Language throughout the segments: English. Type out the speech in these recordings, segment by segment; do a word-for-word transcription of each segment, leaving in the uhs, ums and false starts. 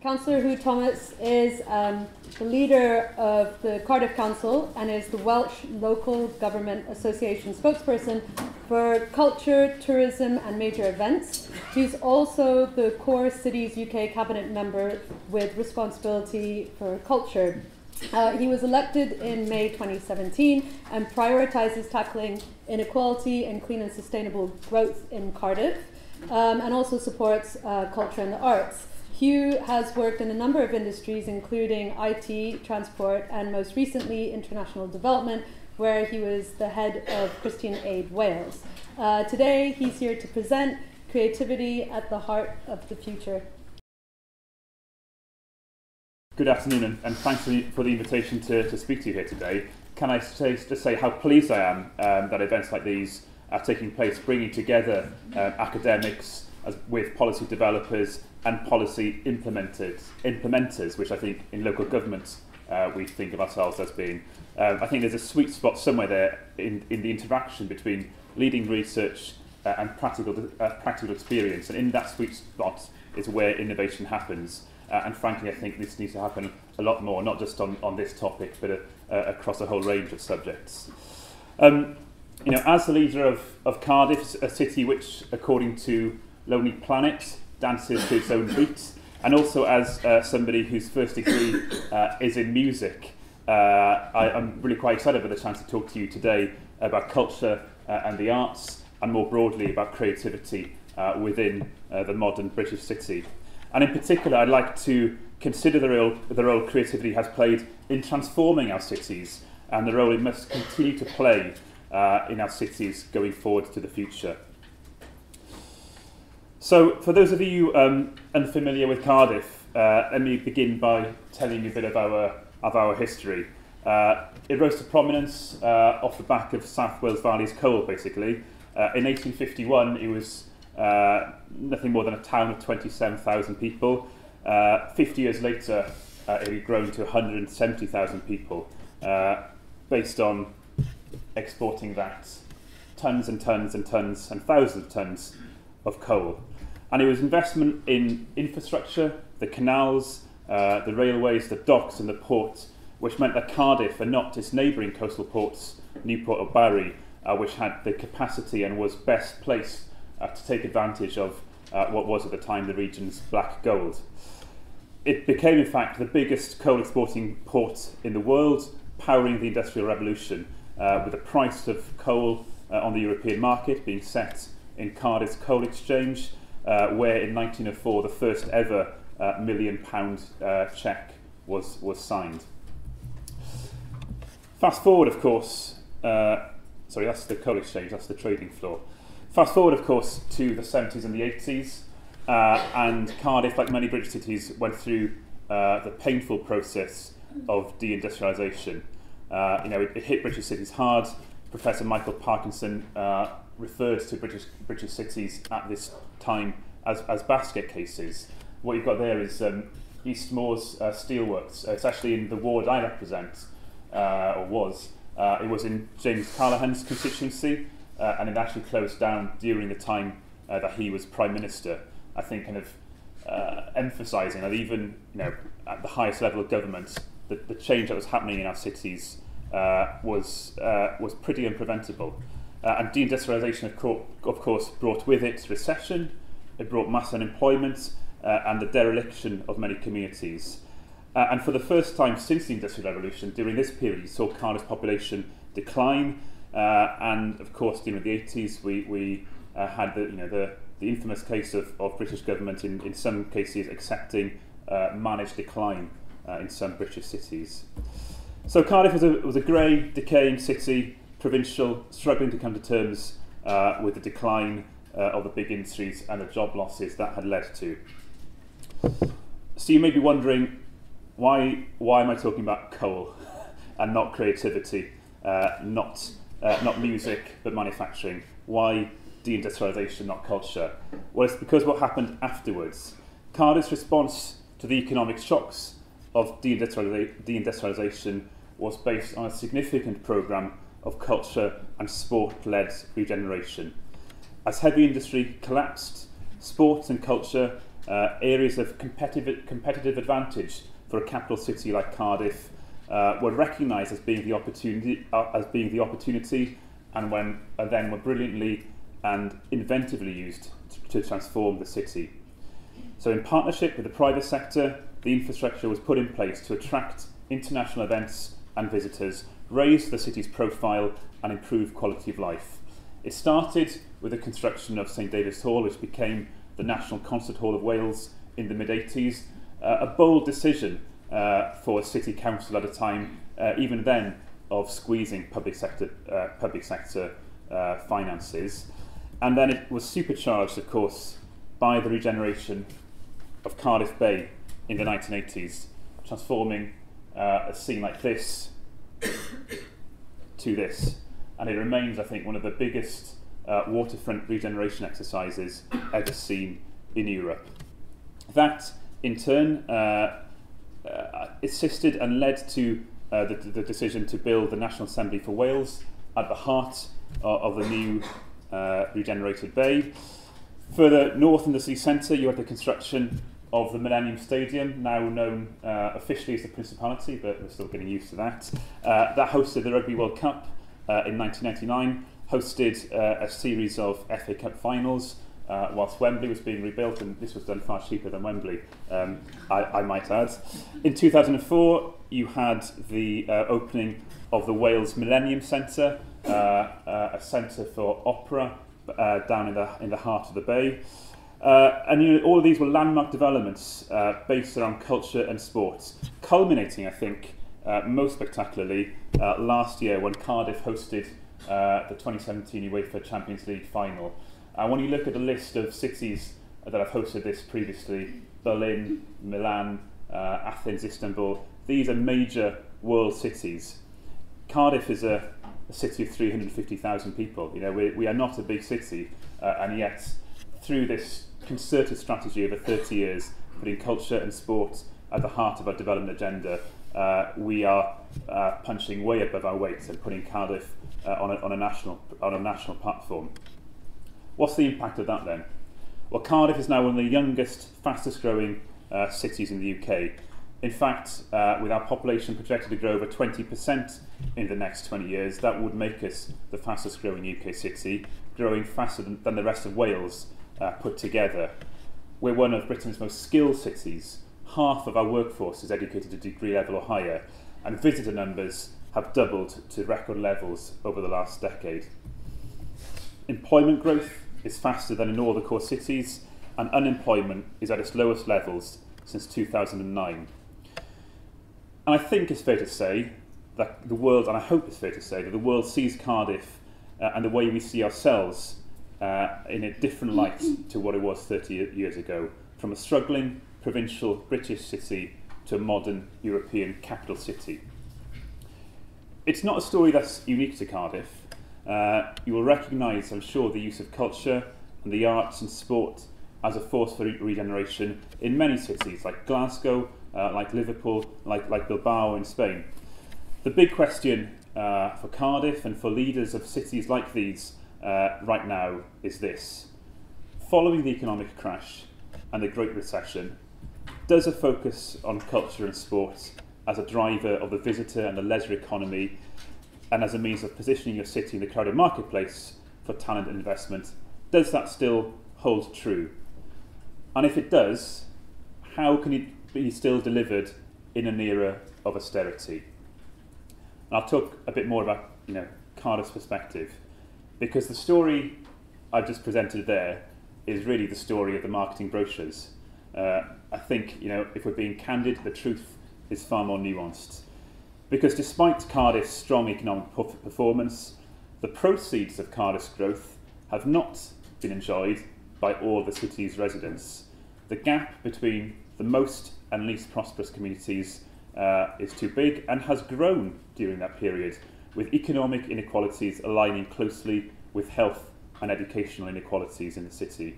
Councillor Huw Thomas is um, the leader of the Cardiff Council and is the Welsh Local Government Association spokesperson for culture, tourism and major events. He's also the Core Cities U K cabinet member with responsibility for culture. Uh, he was elected in May twenty seventeen and prioritises tackling inequality and clean and sustainable growth in Cardiff, um, and also supports uh, culture and the arts. Huw has worked in a number of industries, including I T, transport, and most recently international development, where he was the head of Christian Aid Wales. Uh, today, he's here to present Creativity at the Heart of the Future. Good afternoon, and thanks for the invitation to, to speak to you here today. Can I say, just say how pleased I am um, that events like these are taking place, bringing together uh, academics as, with policy developers and policy implementers, implementers, which I think in local governments uh, we think of ourselves as being. Um, I think there's a sweet spot somewhere there in, in the interaction between leading research uh, and practical, uh, practical experience, and in that sweet spot is where innovation happens. Uh, and frankly, I think this needs to happen a lot more, not just on, on this topic, but uh, uh, across a whole range of subjects. Um, you know, as the leader of, of Cardiff, a city which, according to Lonely Planet, dances to its own beat, and also as uh, somebody whose first degree uh, is in music, uh, I, I'm really quite excited about the chance to talk to you today about culture uh, and the arts, and more broadly about creativity uh, within uh, the modern British city. And in particular, I'd like to consider the role, the role creativity has played in transforming our cities and the role it must continue to play uh, in our cities going forward to the future. So, for those of you um, unfamiliar with Cardiff, uh, let me begin by telling you a bit of our, of our history. Uh, it rose to prominence uh, off the back of South Wales Valley's coal, basically. Uh, in eighteen fifty-one, it was Uh, nothing more than a town of twenty-seven thousand people. Uh, fifty years later, uh, it had grown to one hundred seventy thousand people, uh, based on exporting that tons and tons and tons and thousands of tons of coal. And it was investment in infrastructure, the canals, uh, the railways, the docks and the ports, which meant that Cardiff, and not its neighbouring coastal ports, Newport or Barry, uh, which had the capacity and was best placed Uh, to take advantage of uh, what was at the time the region's black gold. It became, in fact, the biggest coal exporting port in the world, powering the Industrial Revolution, uh, with the price of coal uh, on the European market being set in Cardiff's Coal Exchange, uh, where in nineteen oh four the first ever uh, million pound uh, cheque was, was signed. Fast forward, of course, uh, sorry, that's the Coal Exchange, that's the trading floor. Fast forward, of course, to the seventies and the eighties, uh, and Cardiff, like many British cities, went through uh, the painful process of deindustrialisation. Uh, you know, it, it hit British cities hard. Professor Michael Parkinson uh, referred to British British cities at this time as, as basket cases. What you've got there is um, East Moors uh, Steelworks. It's actually in the ward I represent, uh, or was. Uh, it was in James Callaghan's constituency. Uh, and it actually closed down during the time uh, that he was Prime Minister. I think kind of uh, emphasising that even, you know, at the highest level of government, the, the change that was happening in our cities uh, was, uh, was pretty unpreventable. Uh, and deindustrialisation, of, co of course, brought with it recession, it brought mass unemployment uh, and the dereliction of many communities. Uh, and for the first time since the Industrial Revolution, during this period, you saw Cardiff's population decline. Uh, and of course, during the eighties, we, we uh, had the, you know, the, the infamous case of, of British government in, in some cases accepting uh, managed decline uh, in some British cities. So Cardiff was a, was a grey, decaying city, provincial, struggling to come to terms uh, with the decline uh, of the big industries and the job losses that had led to. So you may be wondering, why, why am I talking about coal and not creativity, uh, not Uh, not music, but manufacturing? Why deindustrialisation, not culture? Well, it's because what happened afterwards. Cardiff's response to the economic shocks of deindustrialisation was based on a significant programme of culture and sport-led regeneration. As heavy industry collapsed, sports and culture uh, areas of competitive, competitive advantage for a capital city like Cardiff uh, were recognised as being the opportunity, uh, as being the opportunity, and when and then were brilliantly and inventively used to, to transform the city. So, in partnership with the private sector, the infrastructure was put in place to attract international events and visitors, raise the city's profile, and improve quality of life. It started with the construction of Saint David's Hall, which became the National Concert Hall of Wales in the mid eighties, uh, a bold decision uh, for a city council at a time, uh, even then, of squeezing public sector, uh, public sector uh, finances. And then it was supercharged, of course, by the regeneration of Cardiff Bay in the nineteen eighties, transforming uh, a scene like this to this. And it remains, I think, one of the biggest uh, waterfront regeneration exercises ever seen in Europe. That, in turn, uh, uh, assisted and led to uh, the, the decision to build the National Assembly for Wales at the heart uh, of the new uh, regenerated bay. Further north in the city centre, you had the construction of the Millennium Stadium, now known uh, officially as the Principality, but we're still getting used to that. Uh, that hosted the Rugby World Cup uh, in nineteen ninety-nine, hosted uh, a series of F A Cup finals, uh, whilst Wembley was being rebuilt, and this was done far cheaper than Wembley, um, I, I might add. In two thousand four, you had the uh, opening of the Wales Millennium Centre, uh, uh, a centre for opera uh, down in the, in the heart of the bay. Uh, and you know, all of these were landmark developments uh, based around culture and sports, culminating, I think, uh, most spectacularly uh, last year when Cardiff hosted uh, the twenty seventeen UEFA Champions League final. And uh, when you look at the list of cities that have hosted this previously, Berlin, Milan, uh, Athens, Istanbul, these are major world cities. Cardiff is a, a city of three hundred fifty thousand people. You know, we, we are not a big city, uh, and yet through this concerted strategy over thirty years, putting culture and sport at the heart of our development agenda, uh, we are uh, punching way above our weight and putting Cardiff uh, on, a, on, a national, on a national platform. What's the impact of that then? Well, Cardiff is now one of the youngest, fastest growing uh, cities in the U K. In fact, uh, with our population projected to grow over twenty percent in the next twenty years, that would make us the fastest growing U K city, growing faster than, than the rest of Wales Uh, put together. We're one of Britain's most skilled cities. Half of our workforce is educated at degree level or higher, and visitor numbers have doubled to record levels over the last decade. Employment growth is faster than in all the core cities, and unemployment is at its lowest levels since two thousand nine. And I think it's fair to say that the world, and I hope it's fair to say, that the world sees Cardiff uh, and the way we see ourselves Uh, in a different light to what it was thirty years ago, from a struggling provincial British city to a modern European capital city. It's not a story that's unique to Cardiff. Uh, you will recognise, I'm sure, the use of culture and the arts and sport as a force for re regeneration in many cities, like Glasgow, uh, like Liverpool, like, like Bilbao in Spain. The big question uh, for Cardiff and for leaders of cities like these Uh, right now is this. Following the economic crash and the Great Recession, does a focus on culture and sports as a driver of the visitor and the leisure economy, and as a means of positioning your city in the crowded marketplace for talent and investment, does that still hold true? And if it does, how can it be still delivered in an era of austerity? And I'll talk a bit more about, you know, Cardiff's perspective, because the story I've just presented there is really the story of the marketing brochures. Uh, I think, you know, if we're being candid, the truth is far more nuanced. Because despite Cardiff's strong economic performance, the proceeds of Cardiff's growth have not been enjoyed by all the city's residents. The gap between the most and least prosperous communities uh, is too big and has grown during that period, with economic inequalities aligning closely with health and educational inequalities in the city.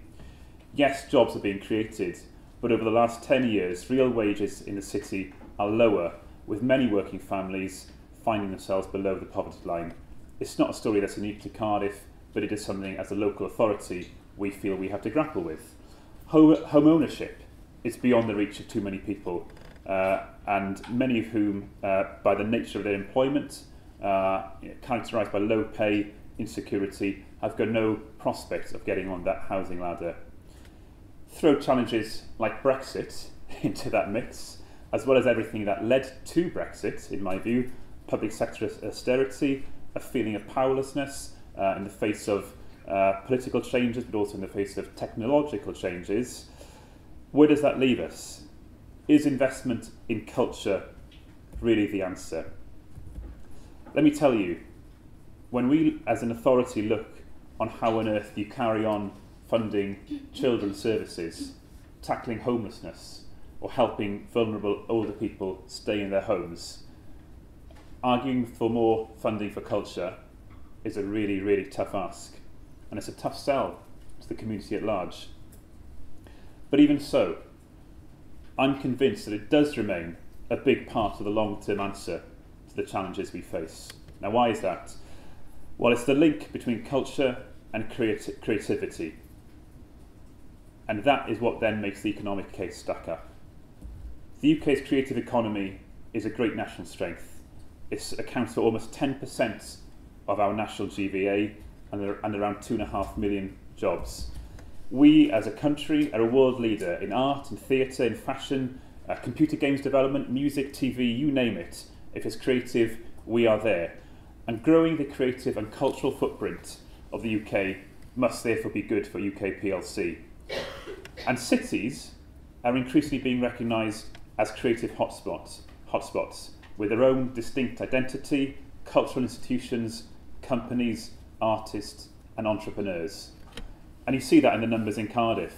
Yes, jobs are being created, but over the last ten years, real wages in the city are lower, with many working families finding themselves below the poverty line. It's not a story that's unique to Cardiff, but it is something as a local authority we feel we have to grapple with. Home ownership it's beyond the reach of too many people, uh, and many of whom, uh, by the nature of their employment, uh, characterised by low pay, insecurity, have got no prospect of getting on that housing ladder. Throw challenges like Brexit into that mix, as well as everything that led to Brexit, in my view, public sector austerity, a feeling of powerlessness uh, in the face of uh, political changes, but also in the face of technological changes. Where does that leave us? Is investment in culture really the answer? Let me tell you, when we as an authority look on how on earth you carry on funding children's services, tackling homelessness, or helping vulnerable older people stay in their homes, arguing for more funding for culture is a really, really tough ask. And it's a tough sell to the community at large. But even so, I'm convinced that it does remain a big part of the long-term answer to the challenges we face. Now, why is that? Well, it's the link between culture and creati- creativity. And that is what then makes the economic case stack up. The U K's creative economy is a great national strength. It accounts for almost ten percent of our national G V A and, and around two and a half million jobs. We as a country are a world leader in art, in theatre, in fashion, uh, computer games development, music, T V, you name it. If it's creative, we are there. And growing the creative and cultural footprint of the U K must therefore be good for U K P L C. And cities are increasingly being recognised as creative hotspots, hotspots with their own distinct identity, cultural institutions, companies, artists and entrepreneurs. And you see that in the numbers in Cardiff.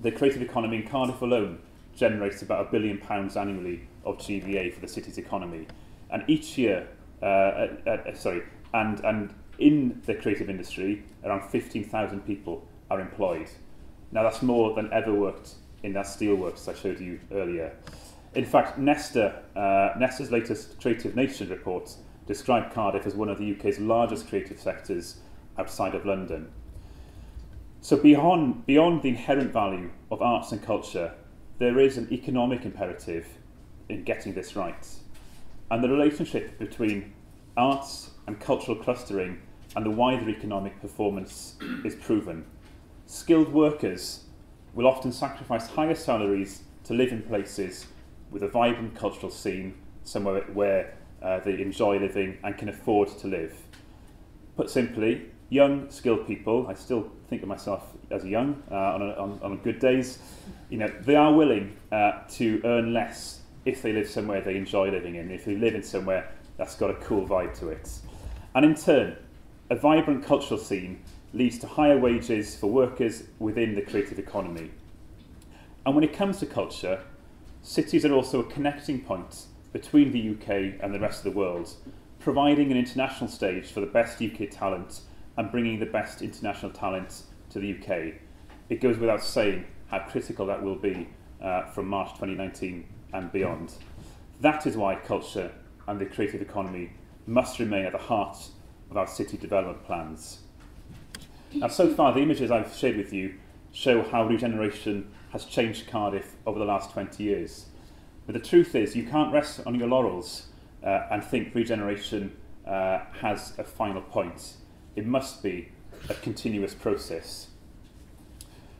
The creative economy in Cardiff alone generates about a billion pounds annually of G V A for the city's economy. And each year, uh, uh, uh, sorry, and, and in the creative industry, around fifteen thousand people are employed. Now that's more than ever worked in that steelworks I showed you earlier. In fact, Nesta, uh, Nesta's latest Creative Nation report described Cardiff as one of the U K's largest creative sectors outside of London. So beyond, beyond the inherent value of arts and culture, there is an economic imperative in getting this right. And the relationship between arts and cultural clustering and the wider economic performance is proven. Skilled workers will often sacrifice higher salaries to live in places with a vibrant cultural scene, somewhere where uh, they enjoy living and can afford to live. Put simply, young, skilled people, I still think of myself as young uh, on, a, on, on good days, you know, they are willing uh, to earn less if they live somewhere they enjoy living in, if they live in somewhere that's got a cool vibe to it. And in turn, a vibrant cultural scene leads to higher wages for workers within the creative economy. And when it comes to culture, cities are also a connecting point between the U K and the rest of the world, providing an international stage for the best U K talent and bringing the best international talent to the U K. It goes without saying how critical that will be uh, from March twenty nineteen and beyond. That is why culture and the creative economy must remain at the heart of our city development plans. Now, so far, the images I've shared with you show how regeneration has changed Cardiff over the last twenty years. But the truth is, you can't rest on your laurels uh, and think regeneration uh, has a final point. It must be a continuous process.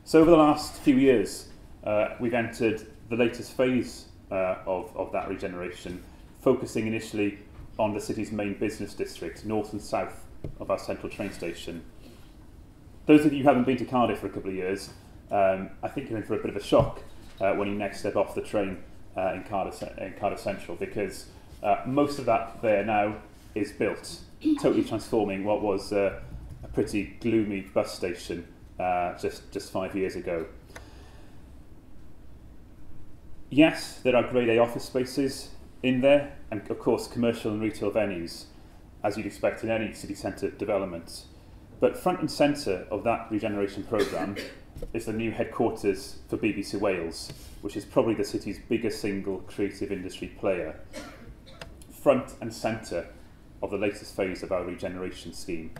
So over the last few years, uh, we've entered the latest phase uh, of, of that regeneration, focusing initially on the city's main business district, north and south of our central train station. Those of you who haven't been to Cardiff for a couple of years, um, I think you're in for a bit of a shock uh, when you next step off the train uh, in, Cardiff, in Cardiff Central, because uh, most of that there now is built, totally transforming what was uh, a pretty gloomy bus station uh, just, just five years ago. Yes, there are grade A office spaces in there, and of course commercial and retail venues, as you'd expect in any city centre development. But front and centre of that regeneration programme is the new headquarters for B B C Wales, which is probably the city's biggest single creative industry player. Front and centre of the latest phase of our regeneration scheme.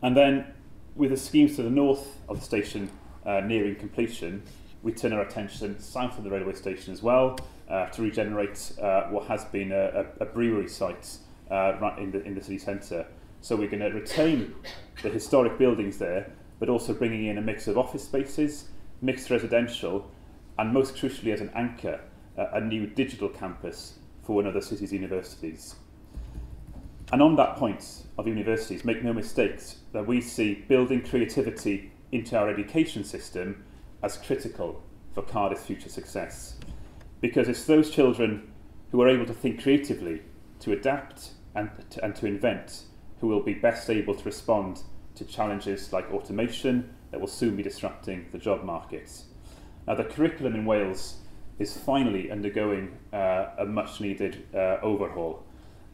And then, with the schemes to the north of the station uh, nearing completion, we turn our attention south of the railway station as well uh, to regenerate uh, what has been a, a, a brewery site uh, right in the, in the city centre. So we're going to retain the historic buildings there, but also bringing in a mix of office spaces, mixed residential, and most crucially as an anchor, uh, a new digital campus for one of the city's universities. And on that point of universities, make no mistakes that we see building creativity into our education system as critical for Cardiff's future success. Because it's those children who are able to think creatively, to adapt and to, and to invent, who will be best able to respond to challenges like automation that will soon be disrupting the job market. Now, the curriculum in Wales is finally undergoing uh, a much needed uh, overhaul.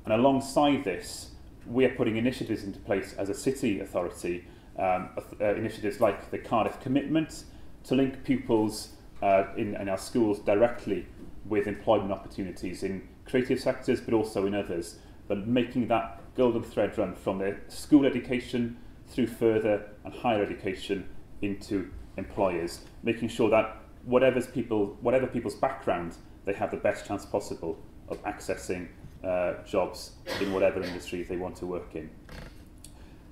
And alongside this, we are putting initiatives into place as a city authority, um, uh, initiatives like the Cardiff Commitment, to link pupils uh, in, in our schools directly with employment opportunities in creative sectors, but also in others, but making that golden thread run from their school education through further and higher education into employers, making sure that whatever's people, whatever people's background, they have the best chance possible of accessing uh, jobs in whatever industry they want to work in.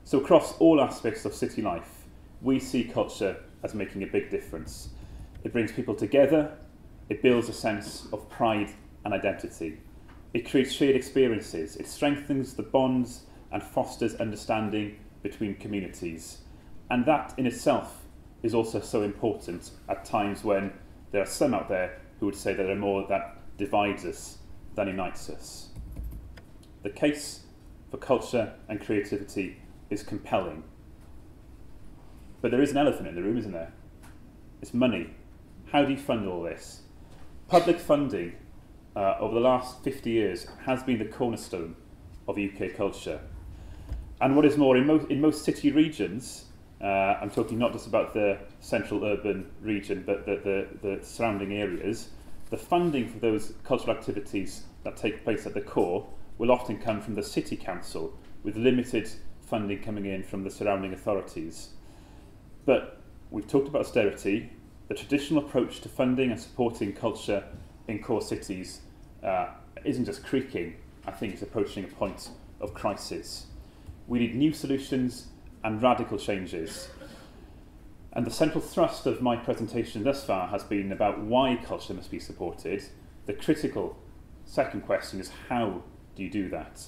So across all aspects of city life, we see culture as making a big difference. It brings people together, it builds a sense of pride and identity. It creates shared experiences, it strengthens the bonds and fosters understanding between communities. And that in itself is also so important at times when there are some out there who would say that there are more that divides us than unites us. The case for culture and creativity is compelling. But there is an elephant in the room, isn't there? It's money. How do you fund all this? Public funding uh, over the last fifty years has been the cornerstone of U K culture. And what is more, in, mo in most city regions, uh, I'm talking not just about the central urban region, but the, the, the surrounding areas, the funding for those cultural activities that take place at the core will often come from the city council, with limited funding coming in from the surrounding authorities. But we've talked about austerity. The traditional approach to funding and supporting culture in core cities uh, isn't just creaking. I think it's approaching a point of crisis. We need new solutions and radical changes. And the central thrust of my presentation thus far has been about why culture must be supported. The critical second question is, how do you do that?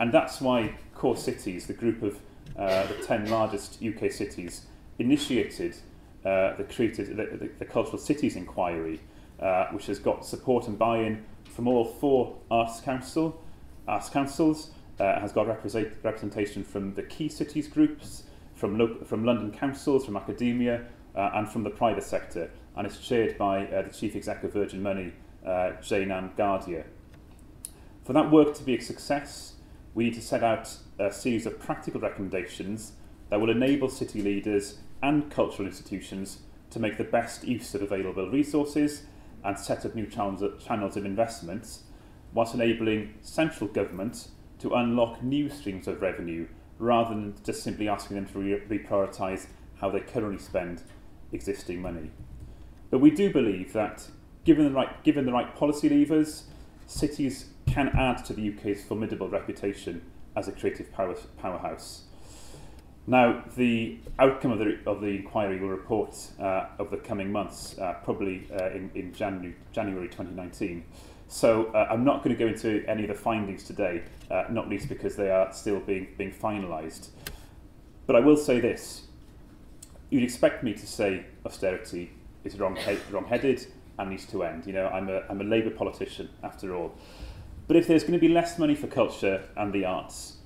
And that's why Core Cities, the group of uh, the ten largest U K cities, initiated uh, the, creative, the, the, the Cultural Cities Inquiry, uh, which has got support and buy-in from all four arts, council, arts councils, uh, has got represent, representation from the key cities groups, from, from London councils, from academia, uh, and from the private sector, and is chaired by uh, the Chief Exec of Virgin Money, uh, Jane Ann Gardier. For that work to be a success, we need to set out a series of practical recommendations that will enable city leaders and cultural institutions to make the best use of available resources and set up new channels of investments, whilst enabling central government to unlock new streams of revenue rather than just simply asking them to re reprioritise how they currently spend existing money. But we do believe that given the right, given the right policy levers, cities can add to the U K's formidable reputation as a creative power, powerhouse. Now, the outcome of the, of the inquiry will report uh, over the coming months, uh, probably uh, in, in January, January twenty nineteen. So uh, I'm not going to go into any of the findings today, uh, not least because they are still being, being finalised. But I will say this. You'd expect me to say austerity is wrong, wrong-headed and needs to end. You know, I'm a, I'm a Labour politician, after all. But if there's going to be less money for culture and the arts,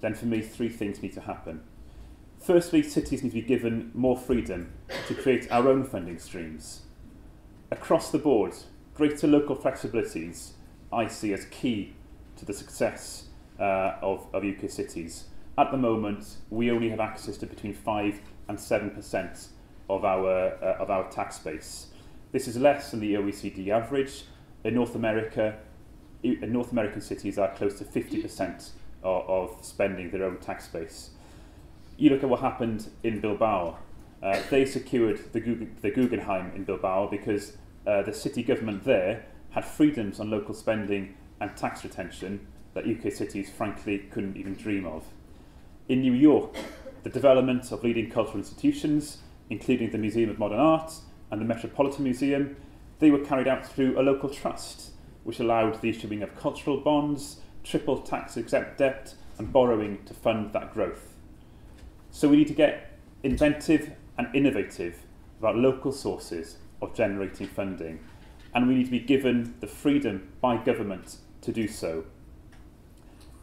then for me three things need to happen. Firstly, cities need to be given more freedom to create our own funding streams. Across the board, greater local flexibilities I see as key to the success uh, of, of U K cities. At the moment, we only have access to between five and seven percent of our, uh, of our tax base. This is less than the O E C D average. In North America, in North American cities are close to fifty percent of, of spending their own tax base. You look at what happened in Bilbao, Uh, they secured the, Guggen, the Guggenheim in Bilbao because uh, the city government there had freedoms on local spending and tax retention that U K cities frankly couldn't even dream of. In New York, the development of leading cultural institutions, including the Museum of Modern Art and the Metropolitan Museum, they were carried out through a local trust, which allowed the issuing of cultural bonds, triple tax-exempt debt, and borrowing to fund that growth. So we need to get inventive and innovative about local sources of generating funding, and we need to be given the freedom by government to do so.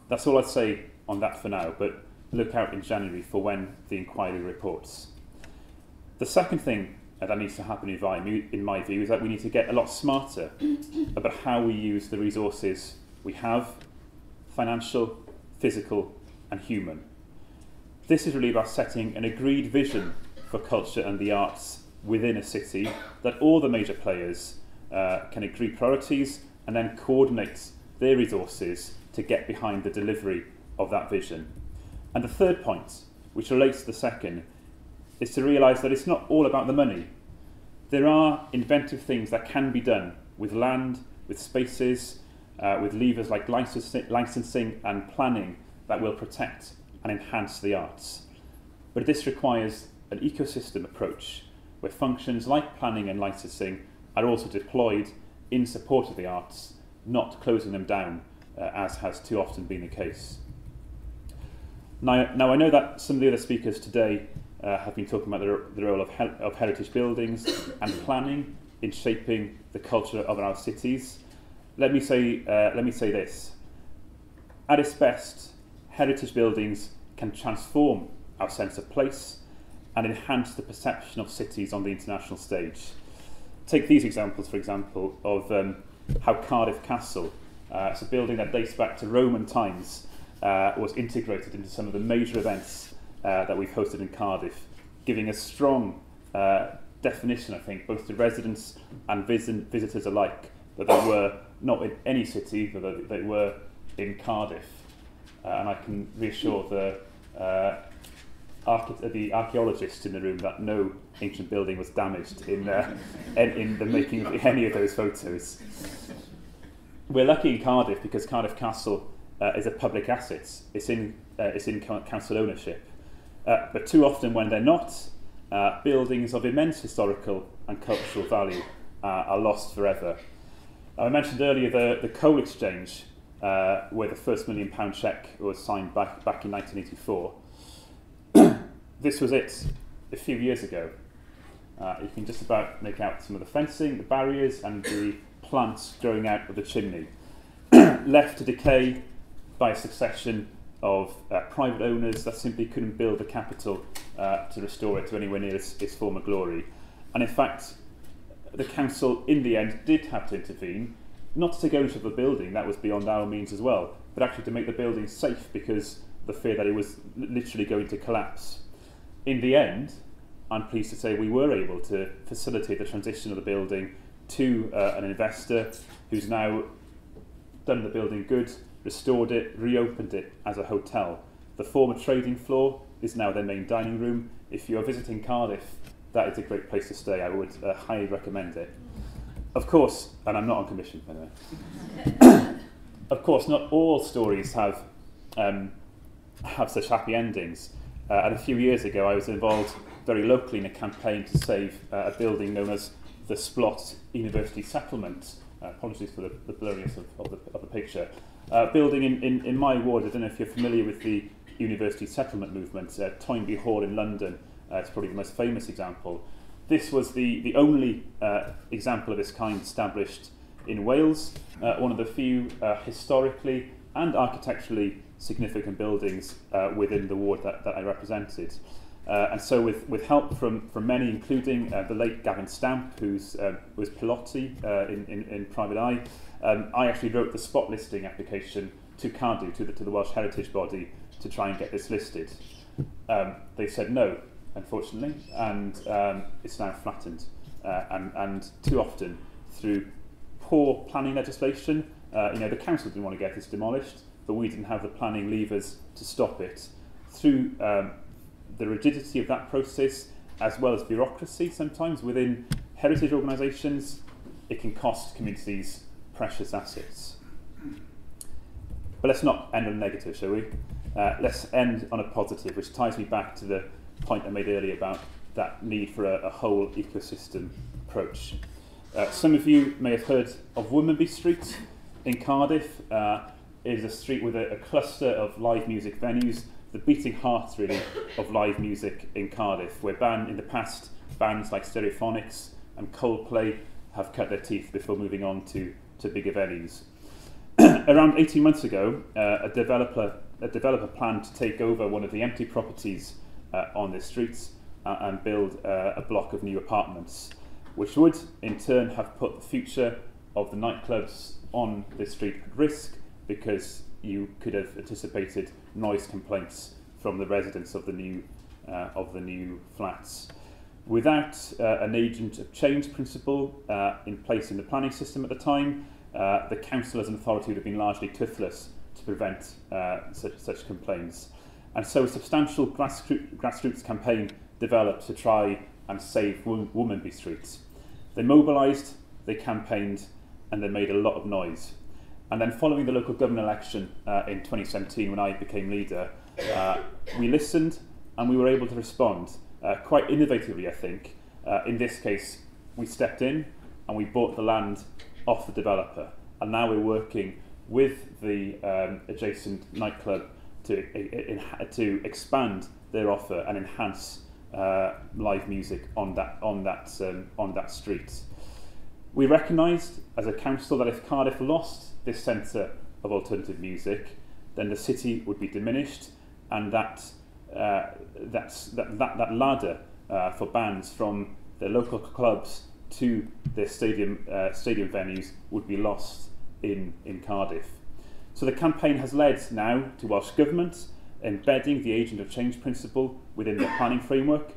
That's all I'd say on that for now, but look out in January for when the inquiry reports. The second thing that needs to happen, in my view, is that we need to get a lot smarter about how we use the resources we have, financial, physical and human. This is really about setting an agreed vision for culture and the arts within a city that all the major players uh, can agree priorities and then coordinate their resources to get behind the delivery of that vision. And the third point, which relates to the second, is to realise that it's not all about the money. There are inventive things that can be done with land, with spaces, uh, with levers like licensing, licensing and planning that will protect and enhance the arts. But this requires an ecosystem approach where functions like planning and licensing are also deployed in support of the arts, not closing them down, uh, as has too often been the case. Now, now I know that some of the other speakers today Uh, have been talking about the, the role of, he of heritage buildings and planning in shaping the culture of our cities. Let me say, uh, let me say this. At its best, heritage buildings can transform our sense of place and enhance the perception of cities on the international stage. Take these examples, for example, of um, how Cardiff Castle, uh, it's a building that dates back to Roman times, uh, was integrated into some of the major events Uh, that we've hosted in Cardiff, giving a strong uh, definition, I think, both to residents and vis visitors alike, that they were not in any city, but that they were in Cardiff. Uh, and I can reassure the, uh, archae the archaeologists in the room that no ancient building was damaged in, uh, in, in the making of any of those photos. We're lucky in Cardiff because Cardiff Castle uh, is a public asset. It's in, uh, it's in council ownership. Uh, but too often when they're not, uh, buildings of immense historical and cultural value uh, are lost forever. I mentioned earlier the, the Coal Exchange, uh, where the first million pound cheque was signed back, back in nineteen eighty-four. This was it a few years ago. Uh, you can just about make out some of the fencing, the barriers and the plants growing out of the chimney, left to decay by a succession of uh, private owners that simply couldn't build the capital uh, to restore it to anywhere near its, its former glory. And in fact, the council in the end did have to intervene, not to go into the building, that was beyond our means as well, but actually to make the building safe because the fear that it was literally going to collapse. In the end, I'm pleased to say we were able to facilitate the transition of the building to uh, an investor who's now done the building good, restored it, reopened it as a hotel. The former trading floor is now their main dining room. If you are visiting Cardiff, that is a great place to stay. I would uh, highly recommend it. Of course, and I'm not on commission, by the way. Of course, not all stories have, um, have such happy endings. Uh, and a few years ago, I was involved very locally in a campaign to save uh, a building known as the Splot University Settlement. Uh, apologies for the, the blurriness of, of, the, of the picture. Uh, building in, in, in my ward, I don't know if you're familiar with the university settlement movement, uh, Toynbee Hall in London, uh, it's probably the most famous example. This was the, the only uh, example of this kind established in Wales, uh, one of the few uh, historically and architecturally significant buildings uh, within the ward that, that I represented. Uh, and so with, with help from, from many, including uh, the late Gavin Stamp, who uh, was Pilotti uh, in, in, in Private Eye, um, I actually wrote the spot listing application to Cardu, to the, to the Welsh Heritage Body, to try and get this listed. Um, they said no, unfortunately, and um, it's now flattened. Uh, and, and too often, through poor planning legislation, uh, you know, the council didn't want to get this demolished, but we didn't have the planning levers to stop it. Through um, the rigidity of that process as well as bureaucracy sometimes within heritage organisations, it can cost communities precious assets. But let's not end on a negative, shall we? Uh, let's end on a positive, which ties me back to the point I made earlier about that need for a, a whole ecosystem approach. Uh, some of you may have heard of Womanby Street in Cardiff. Uh, it is a street with a, a cluster of live music venues, the beating heart, really, of live music in Cardiff, where band, in the past bands like Stereophonics and Coldplay have cut their teeth before moving on to, to bigger venues. Around eighteen months ago, uh, a, developer, a developer planned to take over one of the empty properties uh, on the streets uh, and build uh, a block of new apartments, which would in turn have put the future of the nightclubs on this street at risk, because you could have anticipated noise complaints from the residents of the new, uh, of the new flats. Without uh, an agent of change principle uh, in place in the planning system at the time, uh, the council as an authority would have been largely toothless to prevent uh, such, such complaints. And so a substantial grassroots campaign developed to try and save Womanby Street. They mobilised, they campaigned, and they made a lot of noise. And then following the local government election uh, in twenty seventeen, when I became leader, uh, we listened and we were able to respond uh, quite innovatively, I think. Uh, in this case, we stepped in and we bought the land off the developer. And now we're working with the um, adjacent nightclub to, uh, to expand their offer and enhance uh, live music on that, on that, um, on that street. We recognised as a council that if Cardiff lost this centre of alternative music, then the city would be diminished, and that uh, that's, that, that, that ladder uh, for bands from their local clubs to their stadium, uh, stadium venues would be lost in, in Cardiff. So the campaign has led now to Welsh Government embedding the Agent of Change principle within their planning framework,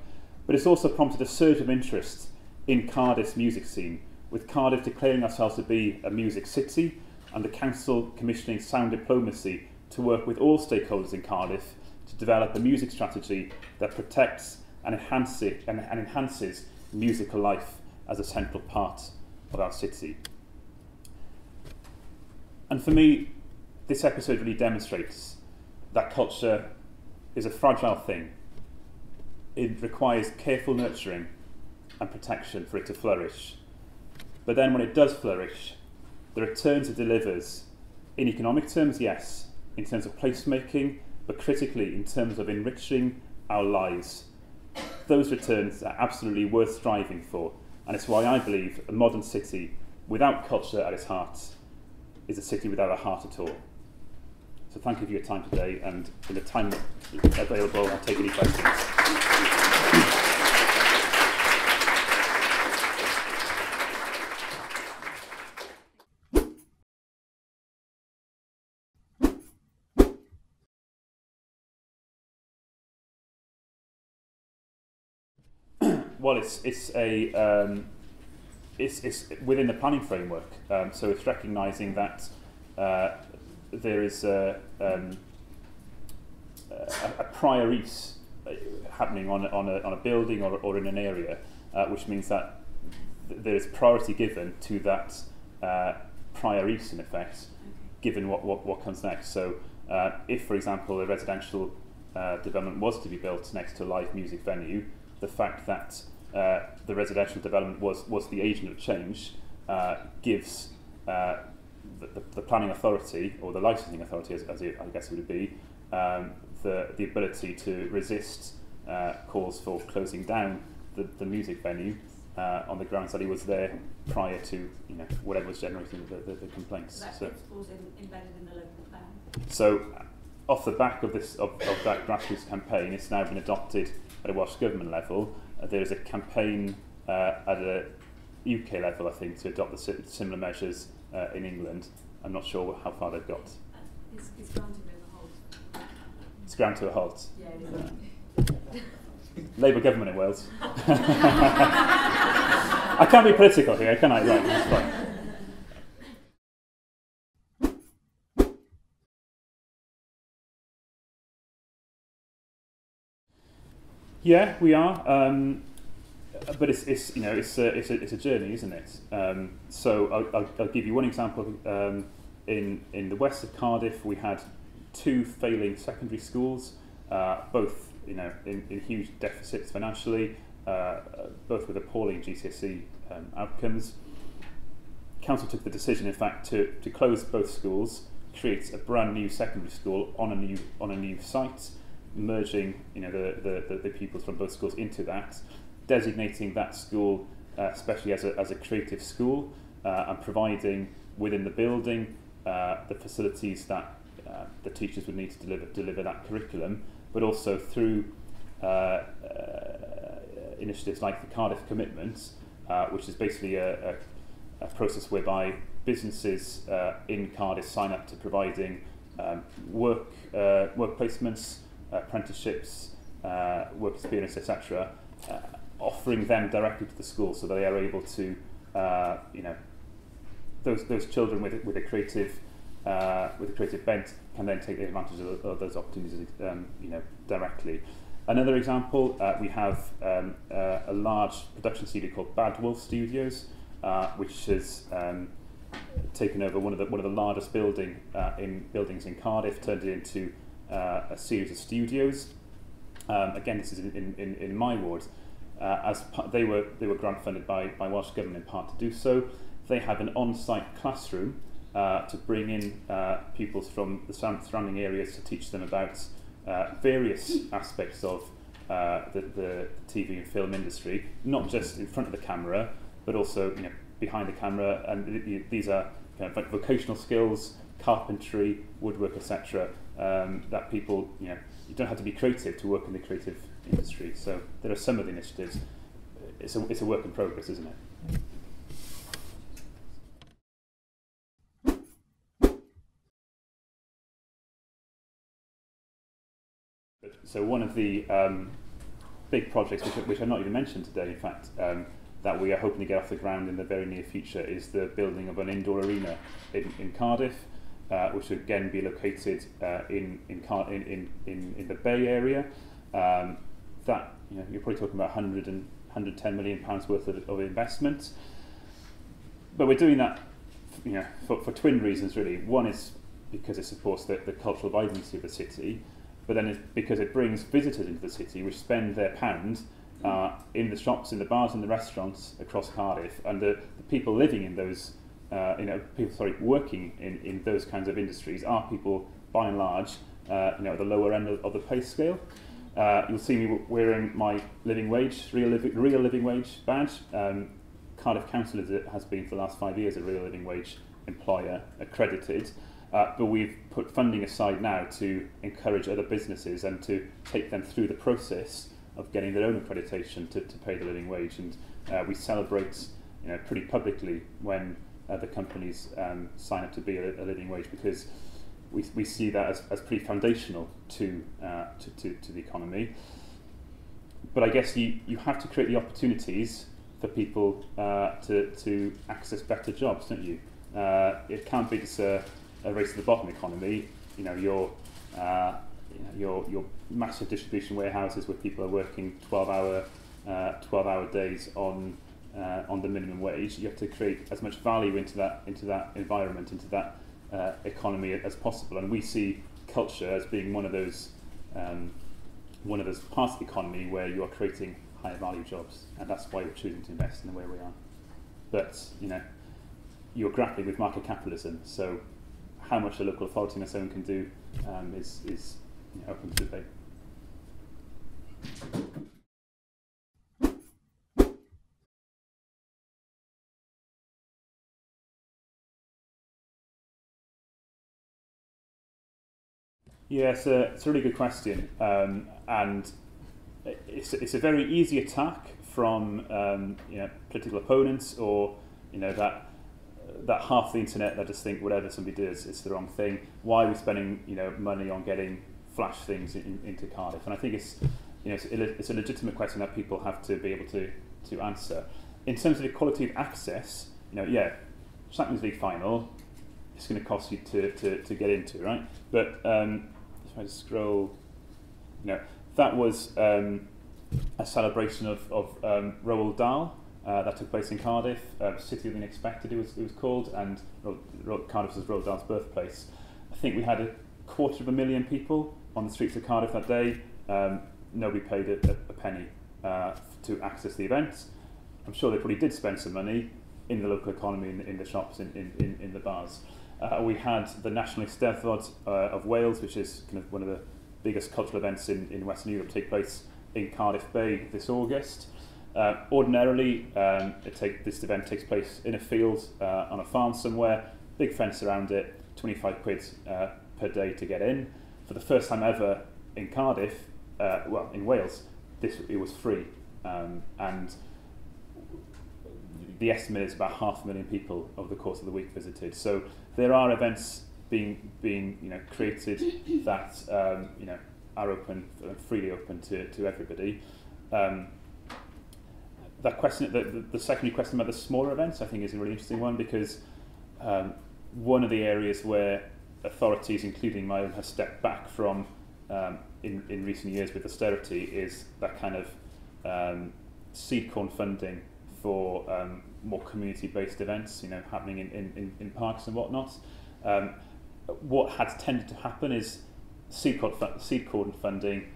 but it's also prompted a surge of interest in Cardiff's music scene, with Cardiff declaring ourselves to be a music city, and the council commissioning Sound Diplomacy to work with all stakeholders in Cardiff to develop a music strategy that protects and, enhance it, and, and enhances musical life as a central part of our city. And for me, this episode really demonstrates that culture is a fragile thing. It requires careful nurturing and protection for it to flourish. But then when it does flourish, the returns it delivers, in economic terms, yes, in terms of placemaking, but critically in terms of enriching our lives, those returns are absolutely worth striving for. And it's why I believe a modern city without culture at its heart is a city without a heart at all. So thank you for your time today, and in the time available, I'll take any questions. Well, it's it's a um, it's it's within the planning framework, um, so it's recognising that uh, there is a, um, a, a prior use happening on on a, on a building or or in an area, uh, which means that th there is priority given to that uh, prior use in effect, given what what what comes next. So, uh, if for example a residential uh, development was to be built next to a live music venue, the fact that uh, the residential development was, was the agent of change uh, gives uh, the, the planning authority, or the licensing authority as, as it, I guess it would be, um, the, the ability to resist uh, calls for closing down the, the music venue uh, on the grounds that he was there prior to, you know, whatever was generating the, the, the complaints. That principle's embedded in the local plan. So off the back of, this, of, of that grassroots campaign, it's now been adopted at a Welsh Government level. Uh, there is a campaign uh, at a U K level, I think, to adopt the si similar measures uh, in England. I'm not sure how far they've got. It's, it's ground to a halt. It's ground to a halt. Yeah, yeah. Labour government in Wales. I can't be political here, can I? Right, that's fine. Yeah, we are. Um, but it's, it's you know it's a, it's a it's a journey, isn't it? Um, so I'll, I'll, I'll give you one example. Um, in in the west of Cardiff, we had two failing secondary schools, uh, both you know in, in huge deficits financially, uh, both with appalling G C S E um, outcomes. Council took the decision, in fact, to to close both schools, create a brand new secondary school on a new on a new site, merging you know the the, the pupils from both schools into that, designating that school uh, especially as a as a creative school, uh, and providing within the building uh, the facilities that uh, the teachers would need to deliver deliver that curriculum, but also through uh, uh, initiatives like the Cardiff Commitment, uh, which is basically a, a a process whereby businesses uh, in Cardiff sign up to providing um, work, uh, work placements, apprenticeships, uh, work experience, et cetera, uh, offering them directly to the school so that they are able to, uh, you know, those those children with with a creative uh, with a creative bent can then take advantage of, of those opportunities, um, you know, directly. Another example, uh, we have um, uh, a large production studio called Bad Wolf Studios, Uh, which has um, taken over one of the one of the largest building uh, in buildings in Cardiff, turned it into uh, a series of studios. Um, again, this is in in, in my ward. Uh, as part, they were they were grant funded by by Welsh Government in part to do so. They have an on-site classroom uh, to bring in uh, pupils from the surrounding areas to teach them about uh, various aspects of uh, the, the T V and film industry, not just in front of the camera, but also you know, behind the camera, and you, these are kind of vocational skills, carpentry, woodwork, et cetera. Um, that people, you know, you don't have to be creative to work in the creative industry. So there are some of the initiatives. It's a, it's a work in progress, isn't it? So one of the um, big projects, which, which I've not even mentioned today, in fact, um, that we are hoping to get off the ground in the very near future is the building of an indoor arena in, in Cardiff, uh, which would again be located uh, in, in, Car in, in, in, in the Bay area. Um, that, you know, you're probably talking about one hundred and one hundred ten million pounds worth of, of investment. But we're doing that you know, for, for twin reasons really. One is because it supports the, the cultural vibrancy of the city, but then it's because it brings visitors into the city which spend their pound Uh, in the shops, in the bars, and the restaurants across Cardiff, and the, the people living in those, uh, you know, people sorry, working in, in those kinds of industries are people by and large, uh, you know, at the lower end of, of the pay scale. Uh, you'll see me wearing my living wage, real, li real living wage badge. Um, Cardiff Council is, has been for the last five years a real living wage employer accredited, uh, but we've put funding aside now to encourage other businesses and to take them through the process of getting their own accreditation to, to pay the living wage, and uh, we celebrate, you know, pretty publicly when other companies um, sign up to be a, a living wage, because we we see that as, as pretty foundational to, uh, to to to the economy. But I guess you you have to create the opportunities for people uh, to to access better jobs, don't you? Uh, it can't be just a, a race to the bottom economy. You know, you're uh, You know, your your massive distribution warehouses where people are working twelve hour uh, twelve hour days on uh, on the minimum wage. You have to create as much value into that into that environment, into that uh, economy as possible. And we see culture as being one of those um, one of those parts of the economy where you are creating higher value jobs, and that's why we're choosing to invest in the way we are. But you know, you're grappling with market capitalism, so how much a local authority on its own can do um, is is Yeah, open to debate. Yeah, it's a, it's a really good question, um, and it's it's a very easy attack from um, you know political opponents, or you know that that half the internet that just think whatever somebody does is the wrong thing. Why are we spending you know money on getting flash things in, into Cardiff? And I think it's, you know, it's, it's a legitimate question that people have to be able to to answer. In terms of equality of access, you know, yeah, Champions League final, it's going to cost you to, to, to get into, right? But um, if I just scroll, you know, that was um, a celebration of, of um, Roald Dahl uh, that took place in Cardiff, uh, City of the Unexpected it was, it was called, and Ro Ro Cardiff was Roald Dahl's birthplace. I think we had a quarter of a million people on the streets of Cardiff that day. Um, nobody paid a, a penny uh, to access the event. I'm sure they probably did spend some money in the local economy, in, in the shops, in, in, in the bars. Uh, we had the National Eisteddfod uh, of Wales, which is kind of one of the biggest cultural events in, in Western Europe, take place in Cardiff Bay this August. Uh, ordinarily, um, it take, this event takes place in a field uh, on a farm somewhere, big fence around it, twenty-five quid uh, per day to get in. For the first time ever in Cardiff, uh, well, in Wales, this it was free, um, and the estimate is about half a million people over the course of the week visited. So there are events being being you know created that um, you know are open, freely open to to everybody. Um, that question, the, the secondary question about the smaller events, I think is a really interesting one, because um, one of the areas where authorities, including my own, have stepped back from um, in in recent years with austerity is that kind of um, seed corn funding for um, more community-based events, you know, happening in, in, in parks and whatnot. Um, what had tended to happen is seed corn, seed corn funding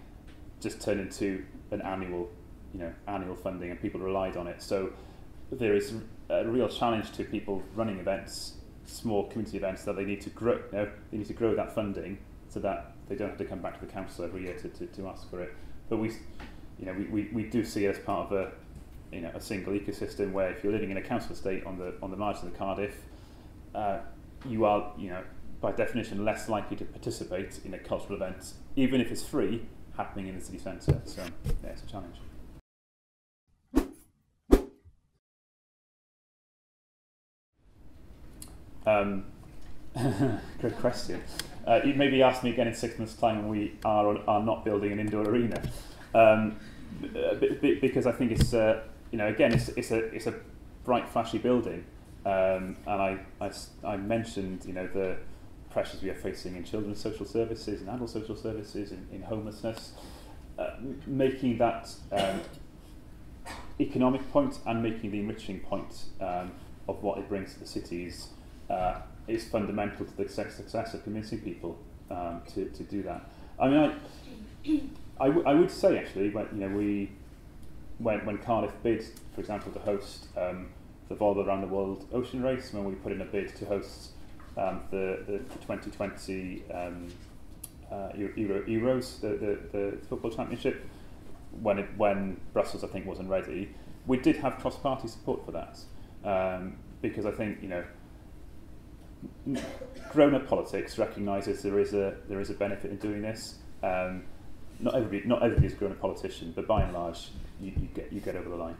just turned into an annual, you know, annual funding, and people relied on it. So there is a real challenge to people running events, small community events, that they need to grow. You know, they need to grow that funding so that they don't have to come back to the council every year to, to, to ask for it. But we, you know, we, we, we do see it as part of a you know, a single ecosystem where if you're living in a council estate on the on the margin of Cardiff, uh, you are, you know, by definition less likely to participate in a cultural event, even if it's free, happening in the city centre. So yeah, it's a challenge. Um, good question. Uh, you maybe ask me again in six months' time when we are or are not building an indoor arena, um, because I think it's. Uh, You know, again, it's it's a it's a bright, flashy building, um, and I, I I mentioned you know the pressures we are facing in children's social services and adult social services, in, in homelessness, uh, making that um, economic point and making the enriching point um, of what it brings to the cities uh, is fundamental to the success of convincing people um, to to do that. I mean, I I, w I would say actually, but you know we. When, when Cardiff bid, for example, to host um, the Volvo Around the World Ocean Race, when we put in a bid to host um, the, the twenty twenty um, uh, Euro, Euros, the, the, the football championship, when, it, when Brussels, I think, wasn't ready, we did have cross-party support for that. Um, because I think, you know, grown-up politics recognises there is a there is a benefit in doing this. Um, Not everybody, not everybody's grown a politician, but by and large, you, you get you get over the line.